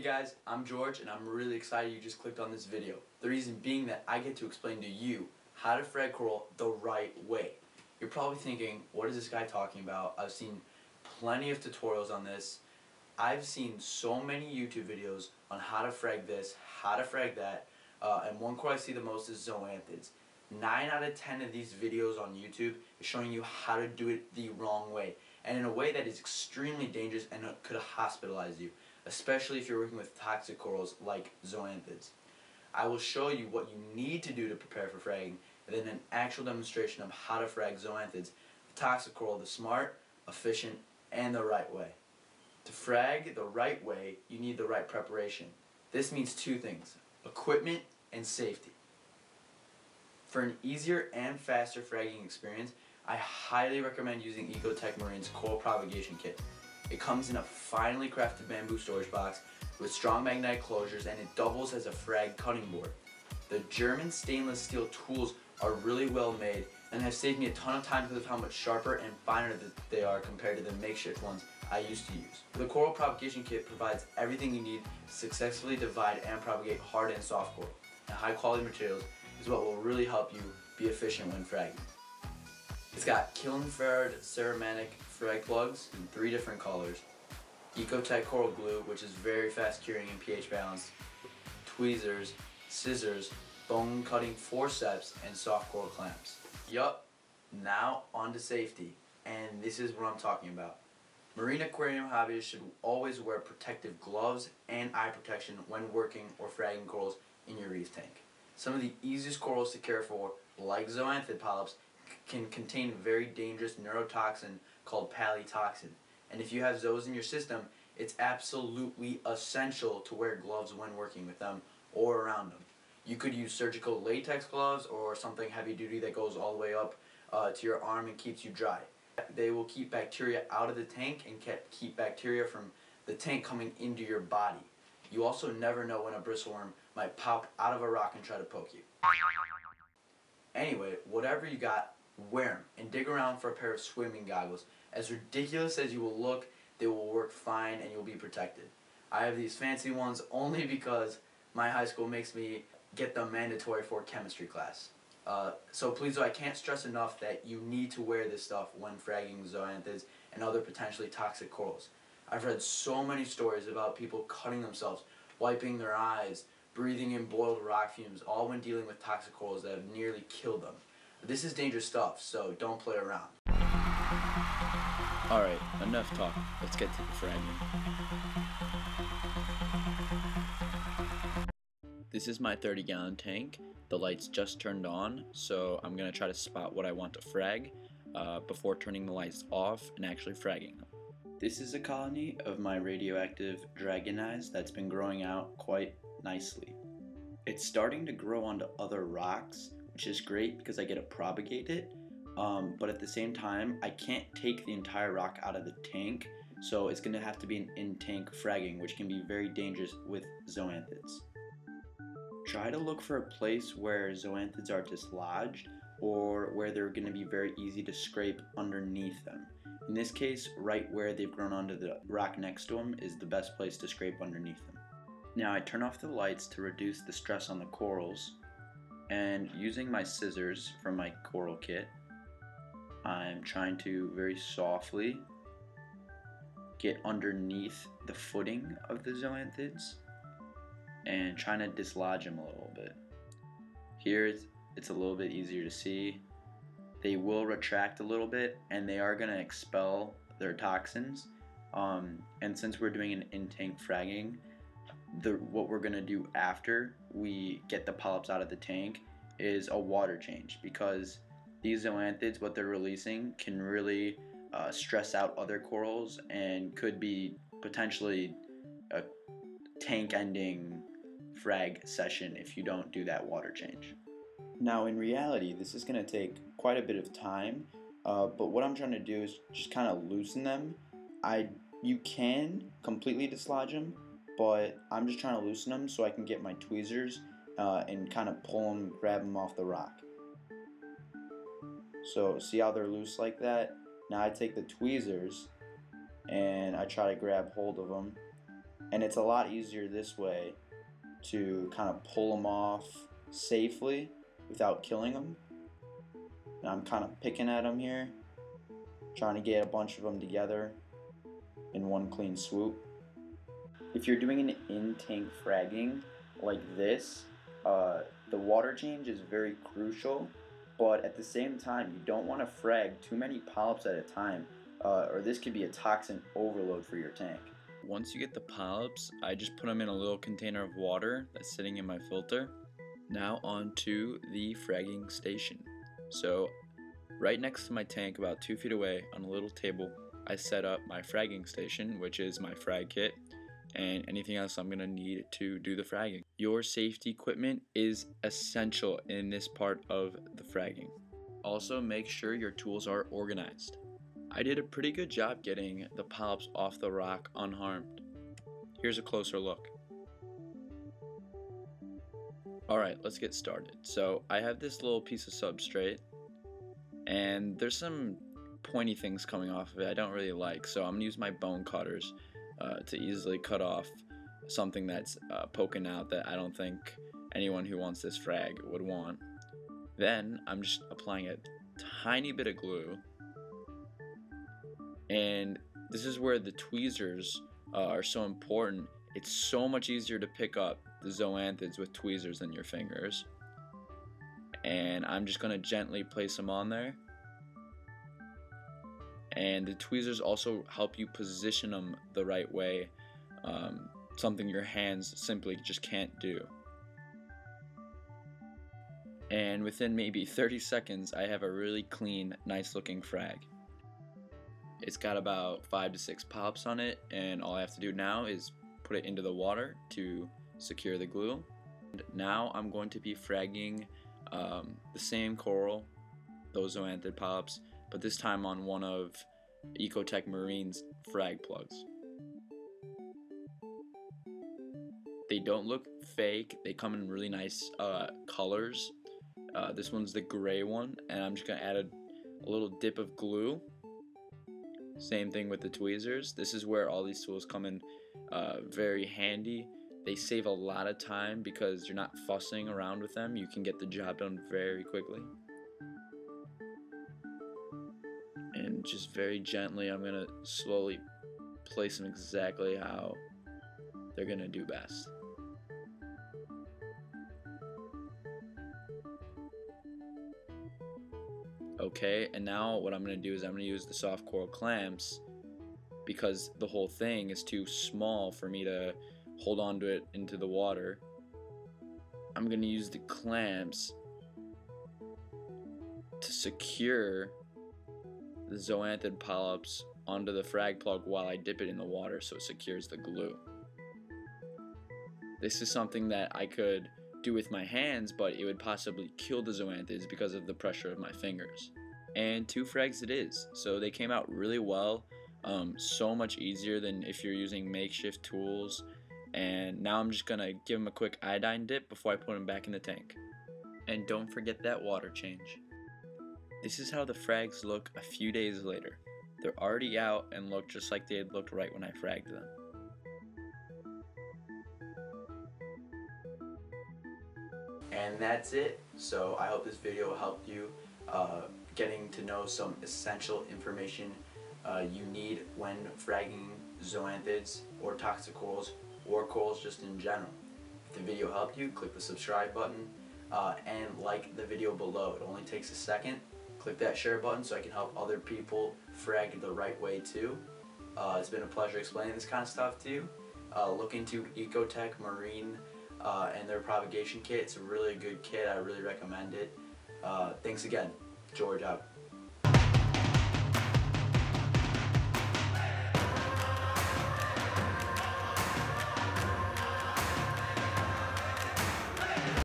Hey guys, I'm George and I'm really excited you just clicked on this video. The reason being that I get to explain to you how to fret coral the right way. You're probably thinking, what is this guy talking about? I've seen plenty of tutorials on this. I've seen so many YouTube videos on how to frag this, how to frag that, and one coral I see the most is zoanthids. 9 out of 10 of these videos on YouTube is showing you how to do it the wrong way, and in a way that is extremely dangerous and could hospitalize you, especially if you're working with toxic corals like zoanthids. I will show you what you need to do to prepare for fragging, and then an actual demonstration of how to frag zoanthids, the toxic coral, the smart, efficient, and the right way. To frag the right way, you need the right preparation. This means two things: equipment and safety. For an easier and faster fragging experience, I highly recommend using Ecotech Marine's Coral Propagation Kit. It comes in a finely crafted bamboo storage box with strong magnetic closures, and it doubles as a frag cutting board. The German stainless steel tools are really well made and have saved me a ton of time because of how much sharper and finer they are compared to the makeshift ones I used to use. The Coral Propagation Kit provides everything you need to successfully divide and propagate hard and soft coral, and high quality materials is what will really help you be efficient when fragging. It's got kiln-ferred ceramic frag plugs in 3 different colors, Ecotech coral glue, which is very fast curing and pH balanced, tweezers, scissors, bone cutting forceps, and soft coral clamps. Yup, now on to safety, and this is what I'm talking about. Marine aquarium hobbyists should always wear protective gloves and eye protection when working or fragging corals in your reef tank. Some of the easiest corals to care for, like zoanthid polyps, can contain very dangerous neurotoxin called palytoxin. And if you have zoos in your system, it's absolutely essential to wear gloves when working with them or around them. You could use surgical latex gloves or something heavy duty that goes all the way up to your arm and keeps you dry. They will keep bacteria out of the tank and keep bacteria from the tank coming into your body. You also never know when a bristleworm might pop out of a rock and try to poke you. Anyway, whatever you got, wear them and dig around for a pair of swimming goggles. As ridiculous as you will look, they will work fine and you'll be protected. I have these fancy ones only because my high school makes me get them mandatory for chemistry class. So please, though, I can't stress enough that you need to wear this stuff when fragging zoanthids and other potentially toxic corals. I've read so many stories about people cutting themselves, wiping their eyes, breathing in boiled rock fumes, all when dealing with toxic corals that have nearly killed them. This is dangerous stuff, so don't play around. Alright, enough talk. Let's get to the fragging. This is my 30-gallon tank. The lights just turned on, so I'm going to try to spot what I want to frag before turning the lights off and actually fragging them. This is a colony of my radioactive dragon eyes that's been growing out quite nicely. It's starting to grow onto other rocks, which is great because I get to propagate it, but at the same time I can't take the entire rock out of the tank, so it's going to have to be an in-tank fragging, which can be very dangerous with zoanthids. Try to look for a place where zoanthids are dislodged or where they're going to be very easy to scrape underneath them. In this case, right where they've grown onto the rock next to them is the best place to scrape underneath them. Now I turn off the lights to reduce the stress on the corals, and using my scissors from my coral kit, I'm trying to very softly get underneath the footing of the zoanthids and trying to dislodge them a little bit. Here it's a little bit easier to see. They will retract a little bit, and they are going to expel their toxins. And since we're doing an in-tank fragging, what we're going to do after we get the polyps out of the tank is a water change, because these zoanthids, what they're releasing, can really stress out other corals and could be potentially a tank-ending frag session if you don't do that water change. Now in reality, this is going to take quite a bit of time, but what I'm trying to do is just kind of loosen them. You can completely dislodge them, but I'm just trying to loosen them so I can get my tweezers and kind of pull them, grab them off the rock. So see how they're loose like that? Now I take the tweezers and I try to grab hold of them and it's a lot easier this way to kind of pull them off safely without killing them. And I'm kind of picking at them here, trying to get a bunch of them together in one clean swoop. If you're doing an in-tank fragging like this, the water change is very crucial, but at the same time you don't want to frag too many polyps at a time, or this could be a toxin overload for your tank. Once you get the polyps, I just put them in a little container of water that's sitting in my filter. Now on to the fragging station. So right next to my tank, about 2 feet away on a little table, I set up my fragging station, which is my frag kit and anything else I'm gonna need to do the fragging. Your safety equipment is essential in this part of the fragging. Also, make sure your tools are organized. I did a pretty good job getting the polyps off the rock unharmed. Here's a closer look. Alright, let's get started. So I have this little piece of substrate and there's some pointy things coming off of it I don't really like, so I'm gonna use my bone cutters to easily cut off something that's poking out that I don't think anyone who wants this frag would want. Then I'm just applying a tiny bit of glue, and this is where the tweezers are so important. It's so much easier to pick up the zoanthids with tweezers than your fingers. And I'm just going to gently place them on there. And the tweezers also help you position them the right way, something your hands simply just can't do. And within maybe 30 seconds, I have a really clean, nice looking frag. It's got about 5 to 6 pops on it, and all I have to do now is put it into the water to secure the glue. And now I'm going to be fragging the same coral, those zoanthid polyps, but this time on one of Ecotech Marine's frag plugs. They don't look fake, they come in really nice colors. This one's the gray one, and I'm just gonna add a little dip of glue. Same thing with the tweezers. This is where all these tools come in very handy. They save a lot of time because you're not fussing around with them. You can get the job done very quickly. And just very gently, I'm gonna slowly place them exactly how they're gonna do best. Okay, and now what I'm going to do is I'm going to use the soft coral clamps because the whole thing is too small for me to hold on to it into the water. I'm going to use the clamps to secure the zoanthid polyps onto the frag plug while I dip it in the water so it secures the glue. This is something that I could do with my hands, but it would possibly kill the zoanthids because of the pressure of my fingers. And 2 frags it is, so they came out really well, so much easier than if you're using makeshift tools. And now I'm just gonna give them a quick iodine dip before I put them back in the tank. And don't forget that water change. This is how the frags look a few days later. They're already out and look just like they had looked right when I fragged them. And that's it. So I hope this video helped you getting to know some essential information you need when fragging zoanthids or toxic corals or corals just in general. If the video helped you, click the subscribe button and like the video below. It only takes a second. Click that share button so I can help other people frag the right way too. It's been a pleasure explaining this kind of stuff to you. Look into Ecotech Marine and their propagation kit. It's a really good kit. I really recommend it. Thanks again. George out.